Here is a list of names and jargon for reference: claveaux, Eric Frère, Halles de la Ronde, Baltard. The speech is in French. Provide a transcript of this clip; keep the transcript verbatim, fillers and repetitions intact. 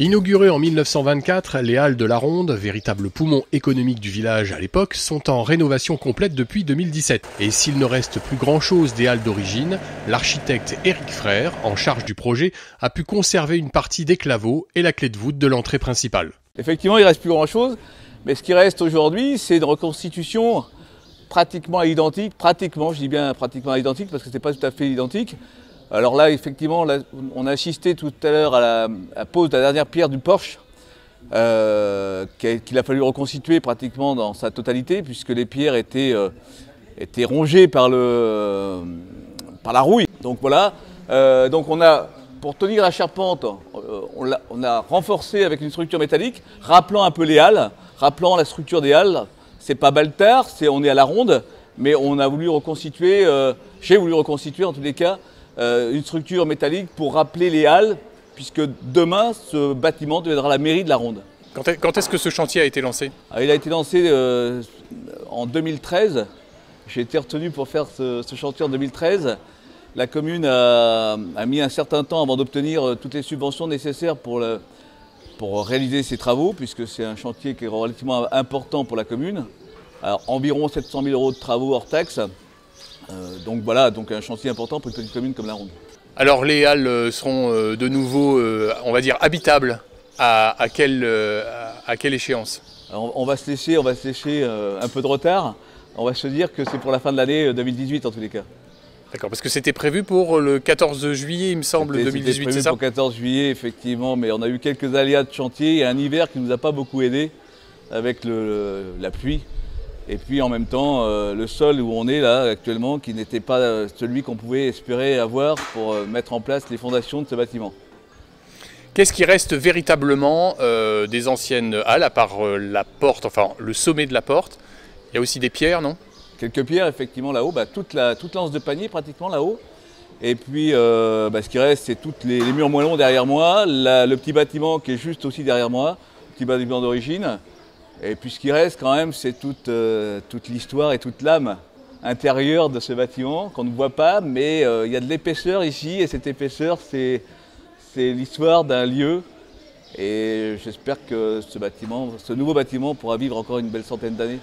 Inaugurées en mille neuf cent vingt-quatre, les Halles de la Ronde, véritable poumon économique du village à l'époque, sont en rénovation complète depuis deux mille dix-sept. Et s'il ne reste plus grand-chose des Halles d'origine, l'architecte Eric Frère, en charge du projet, a pu conserver une partie des claveaux et la clé de voûte de l'entrée principale. Effectivement, il ne reste plus grand-chose, mais ce qui reste aujourd'hui, c'est une reconstitution pratiquement identique, pratiquement, je dis bien pratiquement identique, parce que ce n'est pas tout à fait identique. Alors là, effectivement, on a assisté tout à l'heure à la, à la pose de la dernière pierre du porche, euh, qu'il a fallu reconstituer pratiquement dans sa totalité, puisque les pierres étaient, euh, étaient rongées par, le, par la rouille. Donc voilà, euh, donc on a, pour tenir la charpente, on a, on a renforcé avec une structure métallique, rappelant un peu les halles, rappelant la structure des halles. C'est pas Baltard, c'est on est à la ronde, mais on a voulu reconstituer, euh, j'ai voulu reconstituer en tous les cas, Euh, une structure métallique pour rappeler les halles, puisque demain, ce bâtiment deviendra la mairie de la Ronde. Quand est-ce que ce chantier a été lancé? Ah, il a été lancé euh, en deux mille treize. J'ai été retenu pour faire ce, ce chantier en deux mille treize. La commune a, a mis un certain temps avant d'obtenir toutes les subventions nécessaires pour, le, pour réaliser ces travaux, puisque c'est un chantier qui est relativement important pour la commune. Alors, environ sept cent mille euros de travaux hors taxes. Euh, donc voilà, donc un chantier important pour une petite commune comme la Ronde. Alors les halles seront euh, de nouveau, euh, on va dire, habitables à, à, quelle, euh, à quelle échéance? Alors, on va se laisser, on va se laisser euh, un peu de retard. On va se dire que c'est pour la fin de l'année deux mille dix-huit en tous les cas. D'accord, parce que c'était prévu pour le quatorze juillet, il me semble, deux mille dix-huit, c'est ça? C'était prévu pour le quatorze juillet, effectivement, mais on a eu quelques aléas de chantier et un hiver qui ne nous a pas beaucoup aidés avec le, le, la pluie. Et puis en même temps, euh, le sol où on est là actuellement, qui n'était pas euh, celui qu'on pouvait espérer avoir pour euh, mettre en place les fondations de ce bâtiment. Qu'est-ce qui reste véritablement euh, des anciennes halles, à part euh, la porte, enfin le sommet de la porte? Il y a aussi des pierres, non? Quelques pierres, effectivement, là-haut, bah, toute la toute l'anse de panier pratiquement là-haut. Et puis euh, bah, ce qui reste, c'est tous les, les murs moellons derrière moi, la, le petit bâtiment qui est juste aussi derrière moi, le petit bâtiment d'origine. Et puis ce qui reste quand même, c'est toute, euh, toute l'histoire et toute l'âme intérieure de ce bâtiment qu'on ne voit pas, mais il euh, y a de l'épaisseur ici, et cette épaisseur, c'est l'histoire d'un lieu. Et j'espère que ce bâtiment, ce nouveau bâtiment pourra vivre encore une belle centaine d'années.